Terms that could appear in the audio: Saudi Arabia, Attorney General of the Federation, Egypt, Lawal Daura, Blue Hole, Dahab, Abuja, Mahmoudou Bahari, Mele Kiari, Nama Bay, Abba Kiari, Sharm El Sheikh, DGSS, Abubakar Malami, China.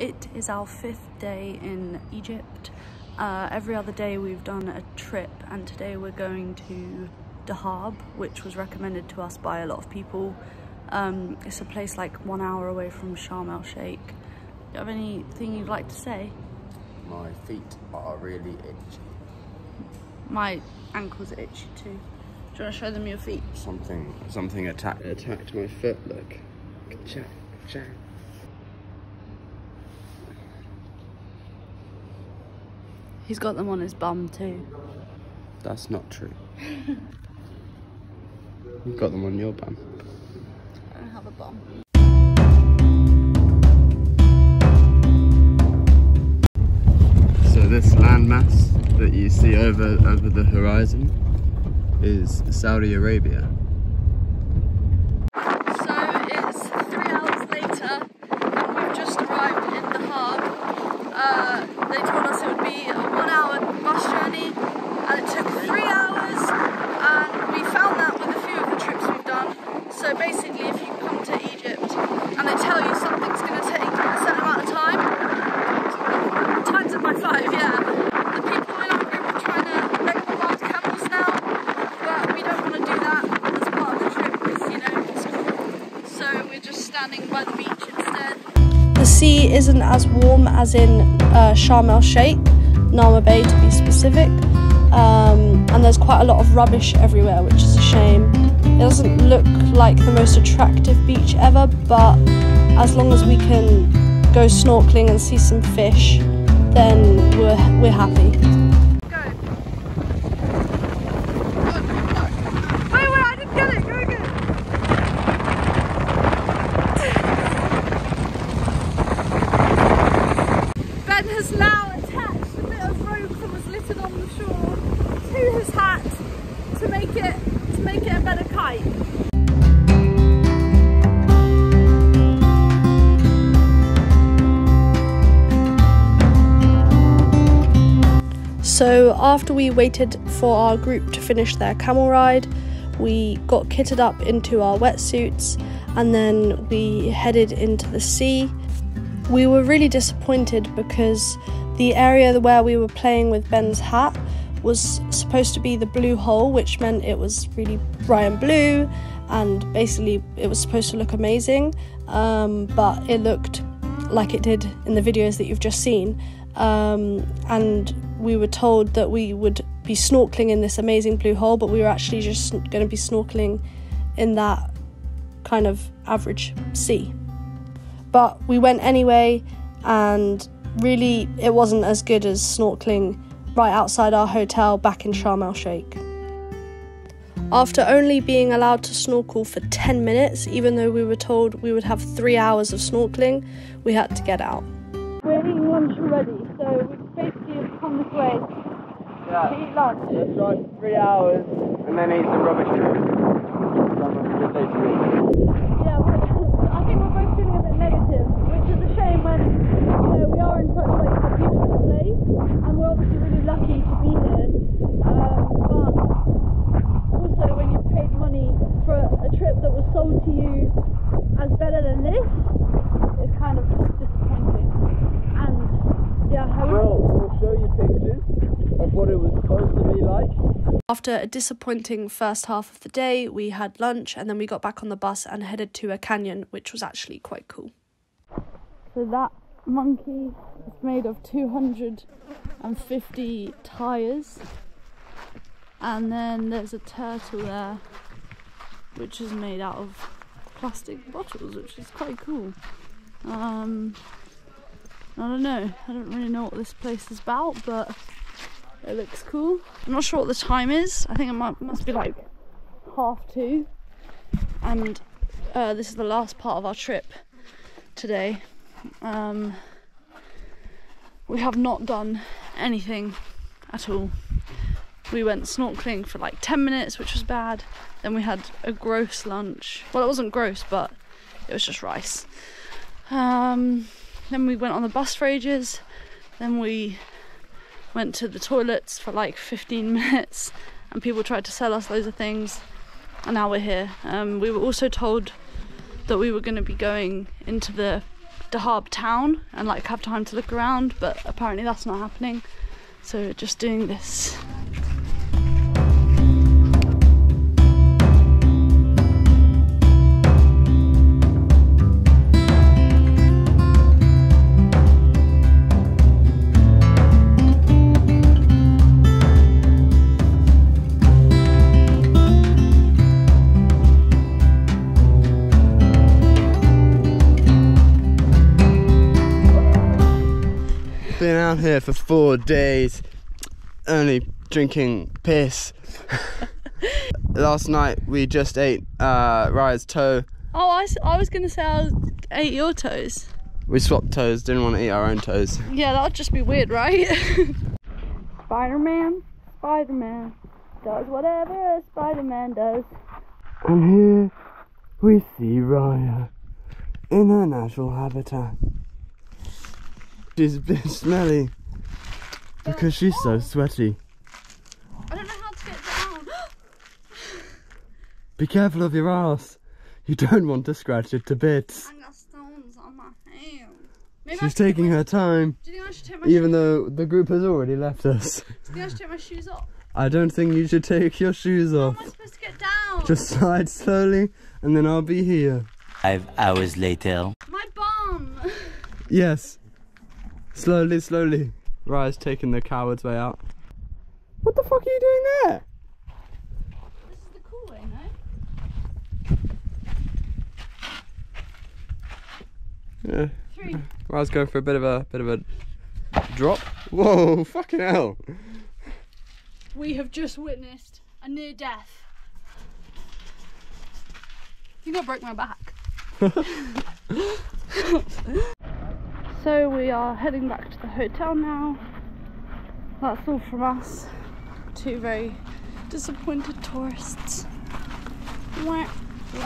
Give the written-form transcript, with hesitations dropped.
It is our 5th day in Egypt. Every other day we've done a trip, and today we're going to Dahab, which was recommended to us by a lot of people. It's a place like 1 hour away from Sharm El Sheikh. Do you have anything you'd like to say? My feet are really itchy. My ankles are itchy too. Do you want to show them your feet? Something attacked my foot, look. Check, check. He's got them on his bum too. That's not true. You've got them on your bum. I don't have a bum. So this landmass that you see over the horizon is Saudi Arabia. The sea isn't as warm as in Sharm El Sheikh, Nama Bay to be specific, and there's quite a lot of rubbish everywhere, which is a shame. It doesn't look like the most attractive beach ever, but as long as we can go snorkeling and see some fish, then we're happy. To make it a better kite. So after we waited for our group to finish their camel ride, we got kitted up into our wetsuits and then we headed into the sea. We were really disappointed because the area where we were playing with Ben's hat was supposed to be the Blue Hole, which meant it was really bright and blue, and basically it was supposed to look amazing, but it looked like it did in the videos that you've just seen, and we were told that we would be snorkeling in this amazing Blue Hole, but we were actually just going to be snorkeling in that kind of average sea. But we went anyway, and really it wasn't as good as snorkeling right outside our hotel back in Sharm El Sheikh. After only being allowed to snorkel for 10 minutes, even though we were told we would have 3 hours of snorkeling, we had to get out. We're eating lunch already, so we basically have come this way to eat lunch. Let's run 3 hours and then eat some rubbish. Yeah, I think we're both feeling a bit negative, which is a shame when we are in such a beautiful place, and we're obviously really lucky to be here, but also when you paid money for a trip that was sold to you as better than this, it's kind of disappointing. And yeah, we'll show you pictures of what it was supposed to be like. After a disappointing first half of the day, we had lunch and then we got back on the bus and headed to a canyon, which was actually quite cool. So that monkey is made of 250 tyres, and then there's a turtle there which is made out of plastic bottles, which is quite cool. I don't really know what this place is about, but it looks cool. I'm not sure what the time is. I think it must be like 2:30, and this is the last part of our trip today. We have not done anything at all. We went snorkeling for like 10 minutes, which was bad. Then we had a gross lunch. Well, it wasn't gross, but it was just rice. Then we went on the bus for ages. Then we went to the toilets for like 15 minutes and people tried to sell us loads of things. And now we're here. We were also told that we were going to be going into the Dahab town and like have time to look around, but apparently that's not happening, so just doing this. Been out here for 4 days, only drinking piss. Last night we just ate Raya's toe. Oh, I was gonna say I ate your toes. We swapped toes, didn't want to eat our own toes. Yeah, that would just be weird, right? Spider-Man, Spider-Man, does whatever Spider-Man does. And here we see Raya in her natural habitat. She's a bit smelly because she's so sweaty. I don't know how to get down. Be careful of your ass. You don't want to scratch it to bits. I got stones on my hand. She's taking her time. Do you think I should take my shoes off? Even though the group has already left us. Do you think I should take my shoes off? I don't think you should take your shoes off. How am I supposed to get down? Just slide slowly and then I'll be here. 5 hours later. My bum. Yes. Slowly, slowly. Raya's taking the coward's way out. What the fuck are you doing there? This is the cool way, no? Yeah. 3. Raya's going for a bit of a drop. Whoa, fucking hell. We have just witnessed a near death. I think I broke my back. So we are heading back to the hotel now. That's all from us. 2 very disappointed tourists. Wow.